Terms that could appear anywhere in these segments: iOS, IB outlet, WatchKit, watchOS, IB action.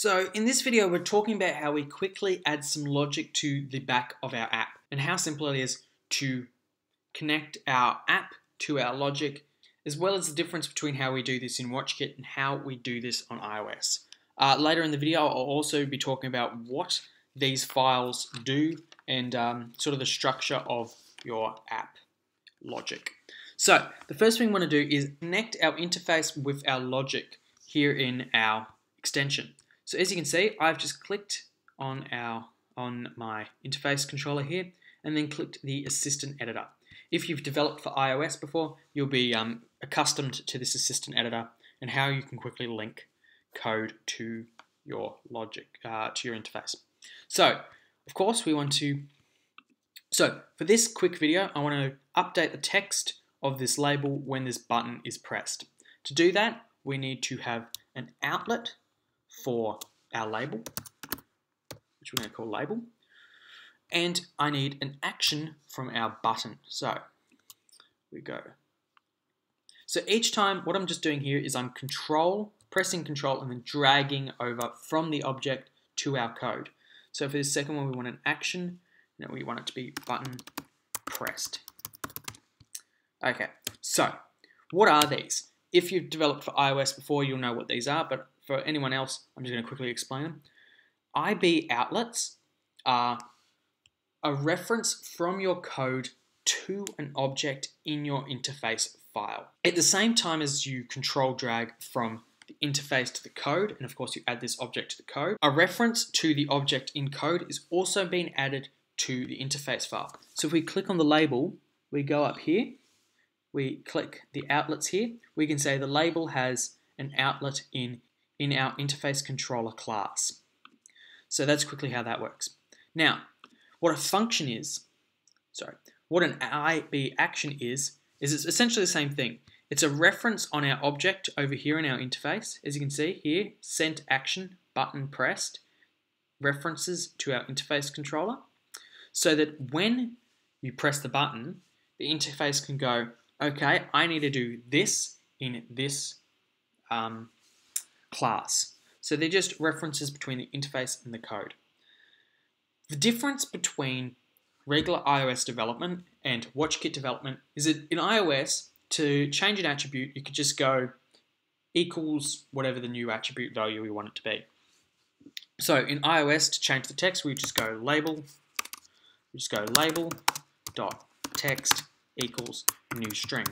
So in this video, we're talking about how we quickly add some logic to the back of our app and how simple it is to connect our app to our logic, as well as the difference between how we do this in WatchKit and how we do this on iOS. Later in the video, I'll also be talking about what these files do and sort of the structure of your app logic. So the first thing we want to do is connect our interface with our logic here in our extension. So as you can see, I've just clicked on my interface controller here and then clicked the assistant editor. If you've developed for iOS before, you'll be accustomed to this assistant editor and how you can quickly link code to your logic, to your interface. So, of course, we want to... So, for this quick video, I want to update the text of this label when this button is pressed. To do that, we need to have an outlet for our label, which we're going to call label. And I need an action from our button. So we go. So each time, what I'm just doing here is I'm pressing control and then dragging over from the object to our code. So for this second one, we want an action. No, we want it to be button pressed. Okay, so what are these? If you've developed for iOS before, you'll know what these are, but for anyone else, I'm just going to quickly explain them. IB outlets are a reference from your code to an object in your interface file. At the same time as you control drag from the interface to the code, and of course you add this object to the code, a reference to the object in code is also being added to the interface file. So if we click on the label, we go up here, we click the outlets here, we can say the label has an outlet in our interface controller class. So that's quickly how that works. Now, what a function is, what an IB action is it's essentially the same thing. It's a reference on our object over here in our interface. As you can see here, sent action, button pressed, references to our interface controller, so that when you press the button, the interface can go, okay, I need to do this in this class. So they're just references between the interface and the code. The difference between regular iOS development and WatchKit development is that in iOS, to change an attribute, you could just go equals whatever the new attribute value we want it to be. So in iOS, to change the text, we just go label dot text equals new string.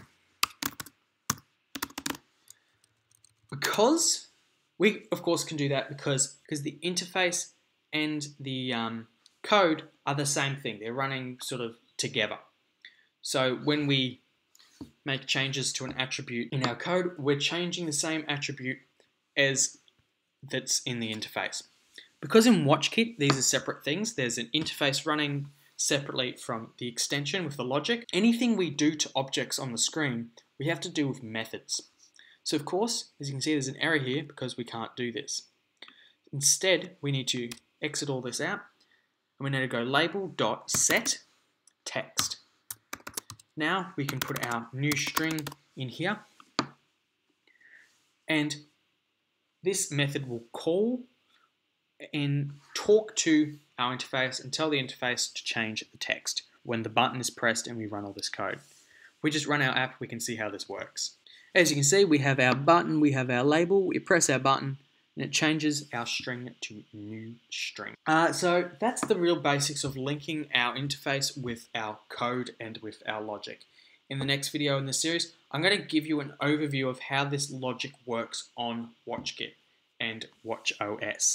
Because we of course can do that because the interface and the code are the same thing. They're running sort of together. So when we make changes to an attribute in our code, we're changing the same attribute as that's in the interface. Because in WatchKit, these are separate things. There's an interface running separately from the extension with the logic. Anything we do to objects on the screen, we have to do with methods. So of course, as you can see, there's an error here because we can't do this. Instead, we need to exit all this out. And we need to go label.set text. Now we can put our new string in here. And this method will call and talk to our interface and tell the interface to change the text when the button is pressed and we run all this code. If we just run our app, we can see how this works. As you can see, we have our button, we have our label, we press our button, and it changes our string to new string. So that's the real basics of linking our interface with our code and with our logic. In the next video in this series, I'm going to give you an overview of how this logic works on WatchKit and watchOS.